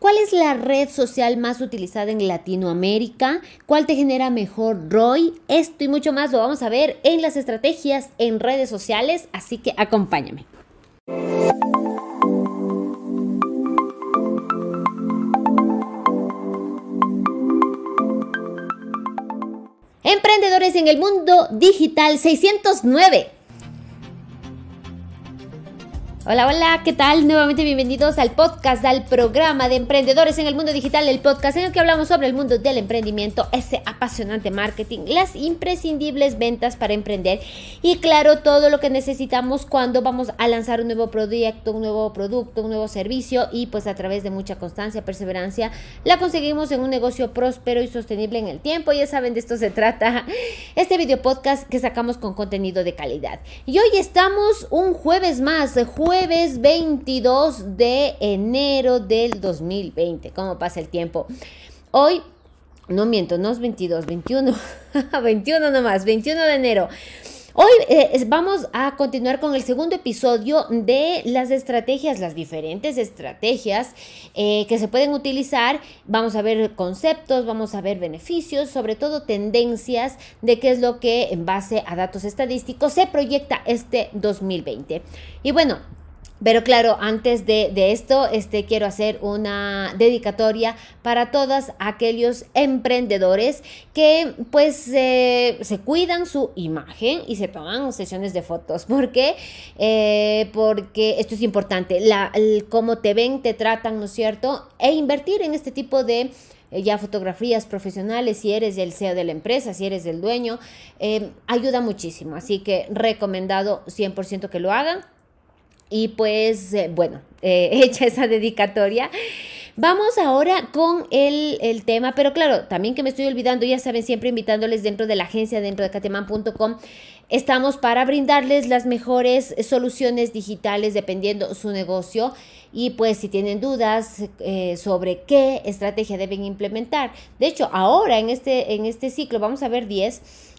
¿Cuál es la red social más utilizada en Latinoamérica? ¿Cuál te genera mejor ROI? Esto y mucho más lo vamos a ver en las estrategias en redes sociales, así que acompáñame. Emprendedores en el mundo digital 609. Hola, hola, ¿qué tal? Nuevamente bienvenidos al podcast, al programa de Emprendedores en el Mundo Digital, el podcast en el que hablamos sobre el mundo del emprendimiento, ese apasionante marketing, las imprescindibles ventas para emprender y claro, todo lo que necesitamos cuando vamos a lanzar un nuevo proyecto, un nuevo producto, un nuevo servicio y pues a través de mucha constancia, perseverancia, la conseguimos en un negocio próspero y sostenible en el tiempo. Ya saben, de esto se trata este video podcast que sacamos con contenido de calidad. Y hoy estamos un jueves más, Jueves 22 de enero del 2020. ¿Cómo pasa el tiempo? Hoy, no miento, no es 22, 21. 21 nomás, 21 de enero. Hoy vamos a continuar con el segundo episodio de las estrategias, las diferentes estrategias que se pueden utilizar. Vamos a ver conceptos, vamos a ver beneficios, sobre todo tendencias de qué es lo que en base a datos estadísticos se proyecta este 2020. Y bueno, pero claro, antes de esto, quiero hacer una dedicatoria para todos aquellos emprendedores que pues se cuidan su imagen y se toman sesiones de fotos. ¿Por qué? Porque esto es importante, cómo te ven, te tratan, ¿no es cierto? E invertir en este tipo de ya fotografías profesionales, si eres el CEO de la empresa, si eres el dueño, ayuda muchísimo. Así que recomendado 100% que lo hagan. Y pues, bueno, hecha esa dedicatoria, vamos ahora con el tema, pero claro, también que me estoy olvidando, ya saben, siempre invitándoles dentro de la agencia, dentro de Katyamán.com, estamos para brindarles las mejores soluciones digitales dependiendo su negocio y pues si tienen dudas sobre qué estrategia deben implementar. De hecho, ahora en este ciclo vamos a ver 10.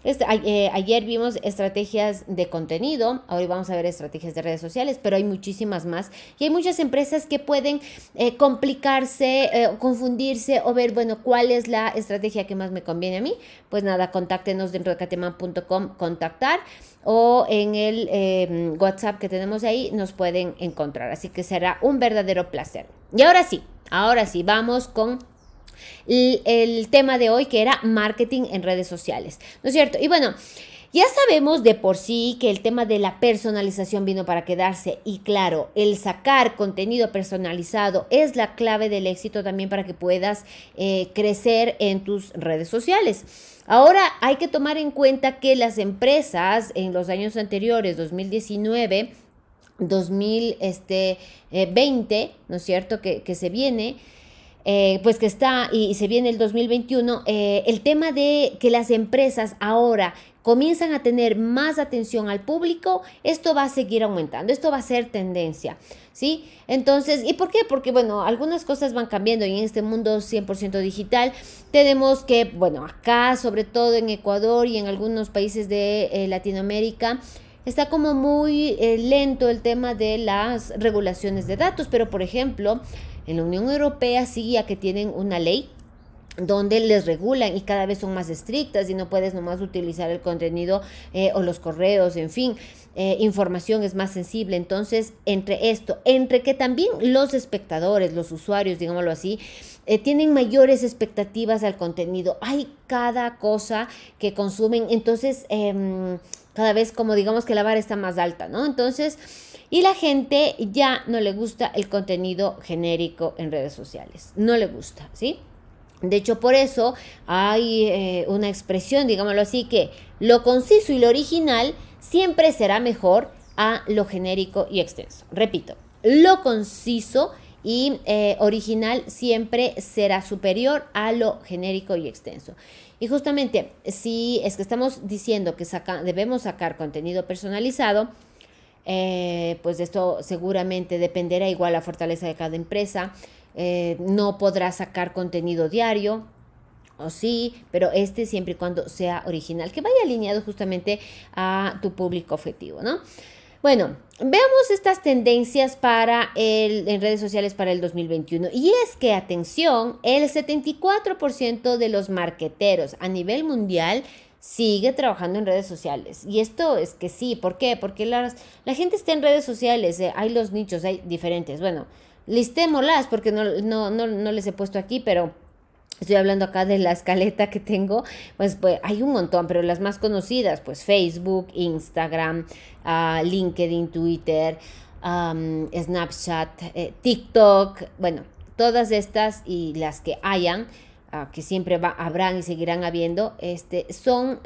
Ayer vimos estrategias de contenido, hoy vamos a ver estrategias de redes sociales, pero hay muchísimas más y hay muchas empresas que pueden complicarse, confundirse o ver, bueno, ¿cuál es la estrategia que más me conviene a mí? Pues nada, contáctenos dentro de Katyamán.com, contactar o en el WhatsApp que tenemos ahí nos pueden encontrar, así que será un verdadero placer. Y ahora sí, vamos con el tema de hoy que era marketing en redes sociales, ¿no es cierto? Y bueno, ya sabemos de por sí que el tema de la personalización vino para quedarse y claro, el sacar contenido personalizado es la clave del éxito también para que puedas crecer en tus redes sociales. Ahora hay que tomar en cuenta que las empresas en los años anteriores, 2019, 2020, ¿no es cierto?, que se viene, pues que está y se viene el 2021, el tema de que las empresas ahora comienzan a tener más atención al público, esto va a seguir aumentando, esto va a ser tendencia, ¿sí? Entonces, ¿y por qué? Porque, bueno, algunas cosas van cambiando y en este mundo 100% digital tenemos que, bueno, acá, sobre todo en Ecuador y en algunos países de Latinoamérica, está como muy lento el tema de las regulaciones de datos, pero, por ejemplo, en la Unión Europea sí ya que tienen una ley donde les regulan y cada vez son más estrictas y no puedes nomás utilizar el contenido o los correos, en fin, información es más sensible. Entonces, entre que también los espectadores, los usuarios, digámoslo así, tienen mayores expectativas al contenido. Hay cada cosa que consumen, entonces cada vez como digamos que la vara está más alta, ¿no? Entonces, y la gente ya no le gusta el contenido genérico en redes sociales, no le gusta, ¿sí? De hecho, por eso hay una expresión, digámoslo así, que lo conciso y lo original siempre será mejor a lo genérico y extenso. Repito, lo conciso y original siempre será superior a lo genérico y extenso. Y justamente, si es que estamos diciendo que debemos sacar contenido personalizado, pues de esto seguramente dependerá igual la fortaleza de cada empresa. No podrá sacar contenido diario, o sí, pero siempre y cuando sea original, que vaya alineado justamente a tu público objetivo, ¿no? Bueno, veamos estas tendencias en redes sociales para el 2021. Y es que, atención, el 74% de los marketeros a nivel mundial sigue trabajando en redes sociales. Y esto es que sí. ¿Por qué? Porque la gente está en redes sociales. Hay los nichos, hay diferentes. Bueno, listémoslas porque no les he puesto aquí, pero estoy hablando acá de la escaleta que tengo, pues hay un montón, pero las más conocidas, pues Facebook, Instagram, LinkedIn, Twitter, Snapchat, TikTok, bueno, todas estas y las que hayan, que siempre habrán y seguirán habiendo, son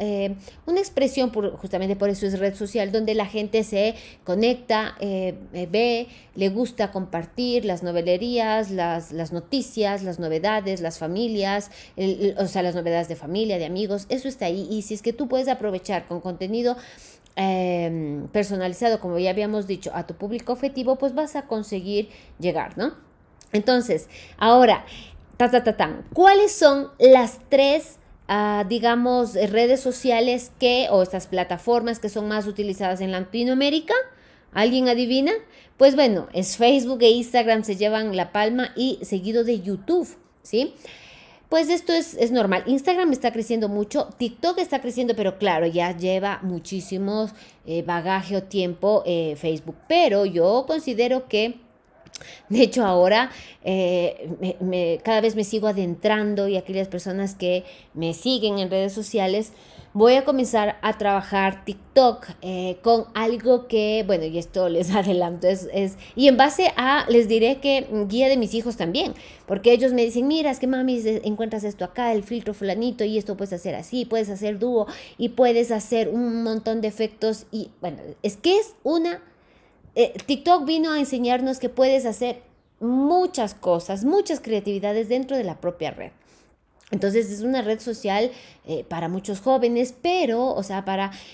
una expresión, justamente por eso es red social, donde la gente se conecta, ve, le gusta compartir las novelerías, las noticias, las novedades, las familias, o sea, las novedades de familia, de amigos, eso está ahí. Y si es que tú puedes aprovechar con contenido personalizado, como ya habíamos dicho, a tu público objetivo, pues vas a conseguir llegar, ¿no? Entonces, ahora, ¿cuáles son las tres, digamos, redes sociales o estas plataformas que son más utilizadas en Latinoamérica? ¿Alguien adivina? Pues bueno, es Facebook e Instagram se llevan la palma y seguido de YouTube, ¿sí? Pues esto es normal. Instagram está creciendo mucho, TikTok está creciendo, pero claro, ya lleva muchísimo bagaje o tiempo Facebook. Pero yo considero que, de hecho, ahora cada vez me sigo adentrando y aquellas personas que me siguen en redes sociales, voy a comenzar a trabajar TikTok con algo que, bueno, y esto les adelanto, y en base a, les diré que guía de mis hijos también, porque ellos me dicen, mira, es que mami, encuentras esto acá, el filtro fulanito, y esto puedes hacer así, puedes hacer dúo, y puedes hacer un montón de efectos, y bueno, es que es una... TikTok vino a enseñarnos que puedes hacer muchas cosas, muchas creatividades dentro de la propia red. Entonces es una red social para muchos jóvenes, pero, o sea,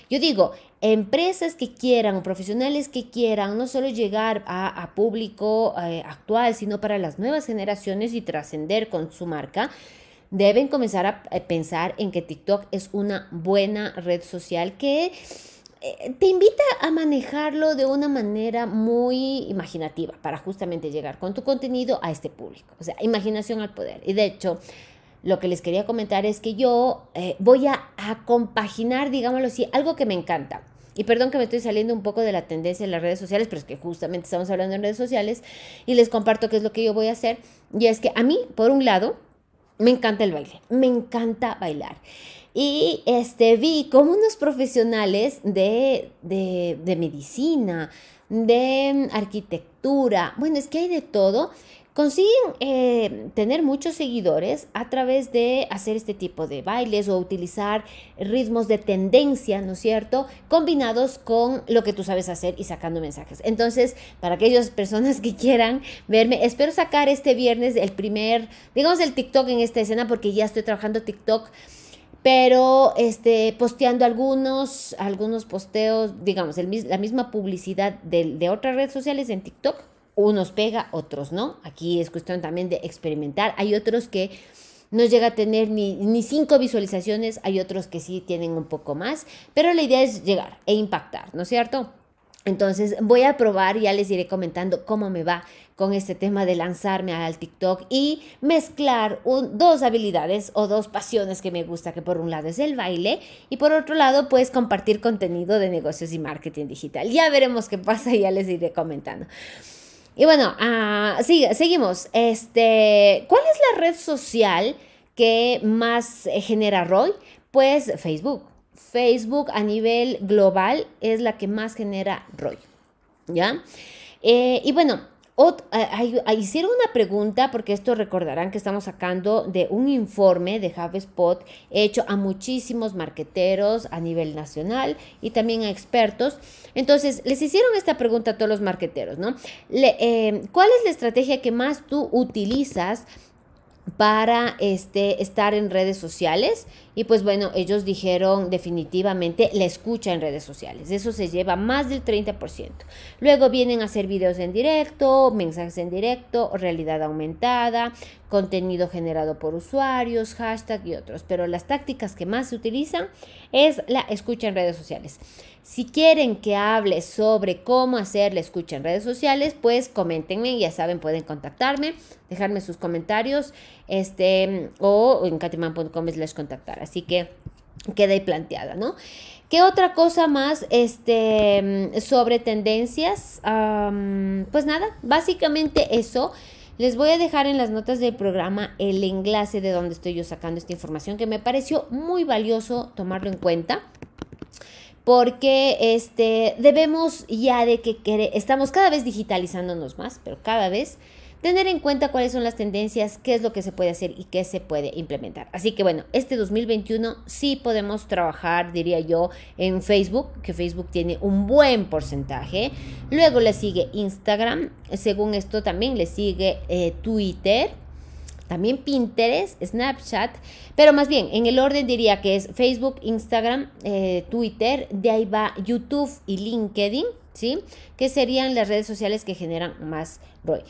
yo digo, empresas que quieran, profesionales que quieran, no solo llegar a público actual, sino para las nuevas generaciones y trascender con su marca, deben comenzar a pensar en que TikTok es una buena red social que te invita a manejarlo de una manera muy imaginativa para justamente llegar con tu contenido a este público. O sea, imaginación al poder. Y de hecho, lo que les quería comentar es que yo voy a compaginar, digámoslo así, algo que me encanta. Y perdón que me estoy saliendo un poco de la tendencia en las redes sociales, pero es que justamente estamos hablando en redes sociales y les comparto qué es lo que yo voy a hacer. Y es que a mí, por un lado, me encanta el baile. Me encanta bailar. Y vi como unos profesionales de medicina, de arquitectura, bueno, es que hay de todo, consiguen tener muchos seguidores a través de hacer este tipo de bailes o utilizar ritmos de tendencia, ¿no es cierto?, combinados con lo que tú sabes hacer y sacando mensajes. Entonces, para aquellas personas que quieran verme, espero sacar este viernes el primer, digamos, el TikTok en esta escena, porque ya estoy trabajando TikTok, pero posteando algunos posteos, digamos, la misma publicidad de otras redes sociales en TikTok, unos pega, otros no. Aquí es cuestión también de experimentar. Hay otros que no llega a tener ni 5 visualizaciones, hay otros que sí tienen un poco más, pero la idea es llegar e impactar, ¿no es cierto? Entonces voy a probar, ya les iré comentando cómo me va con este tema de lanzarme al TikTok y mezclar dos habilidades o dos pasiones que me gusta, que por un lado es el baile y por otro lado pues compartir contenido de negocios y marketing digital. Ya veremos qué pasa y ya les iré comentando. Y bueno, seguimos. ¿Cuál es la red social que más genera ROI? Pues Facebook. Facebook a nivel global es la que más genera ROI, ¿ya? Y bueno, hicieron una pregunta, porque esto recordarán que estamos sacando de un informe de HubSpot hecho a muchísimos marqueteros a nivel nacional y también a expertos. Entonces, les hicieron esta pregunta a todos los marqueteros, ¿no? ¿Cuál es la estrategia que más tú utilizas para estar en redes sociales. Y pues bueno, ellos dijeron definitivamente la escucha en redes sociales. Eso se lleva más del 30%. Luego vienen a hacer videos en directo, mensajes en directo, realidad aumentada, contenido generado por usuarios, hashtag y otros. Pero las tácticas que más se utilizan es la escucha en redes sociales. Si quieren que hable sobre cómo hacer la escucha en redes sociales, pues coméntenme, ya saben, pueden contactarme, dejarme sus comentarios o en katyamán.com/contactar. Así que queda ahí planteada, ¿no? ¿Qué otra cosa más sobre tendencias? Pues nada, básicamente eso. Les voy a dejar en las notas del programa el enlace de donde estoy yo sacando esta información que me pareció muy valioso tomarlo en cuenta. Porque debemos ya de que estamos cada vez digitalizándonos más, pero cada vez tener en cuenta cuáles son las tendencias, qué es lo que se puede hacer y qué se puede implementar. Así que bueno, este 2021 sí podemos trabajar, diría yo, en Facebook, que Facebook tiene un buen porcentaje. Luego le sigue Instagram, según esto también le sigue Twitter, también Pinterest, Snapchat, pero más bien en el orden diría que es Facebook, Instagram, Twitter, de ahí va YouTube y LinkedIn, ¿sí? Que serían las redes sociales que generan más ROI.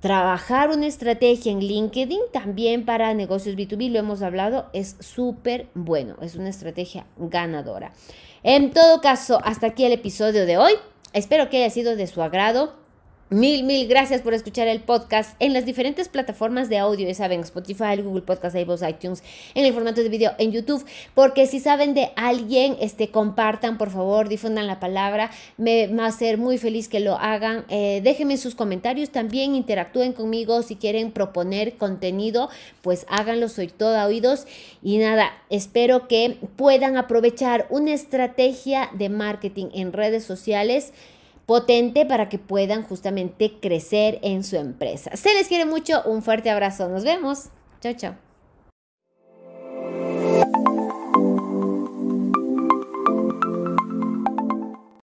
Trabajar una estrategia en LinkedIn también para negocios B2B, lo hemos hablado, es súper bueno, es una estrategia ganadora. En todo caso, hasta aquí el episodio de hoy. Espero que haya sido de su agrado. Mil gracias por escuchar el podcast en las diferentes plataformas de audio, ya saben, Spotify, Google Podcast, Ivoox, iTunes, en el formato de video en YouTube, porque si saben de alguien, compartan, por favor, difundan la palabra, me va a ser muy feliz que lo hagan, déjenme sus comentarios, también interactúen conmigo, si quieren proponer contenido, pues háganlo, soy toda oídos, y nada, espero que puedan aprovechar una estrategia de marketing en redes sociales, potente para que puedan justamente crecer en su empresa. Se les quiere mucho, un fuerte abrazo, nos vemos, chao, chao.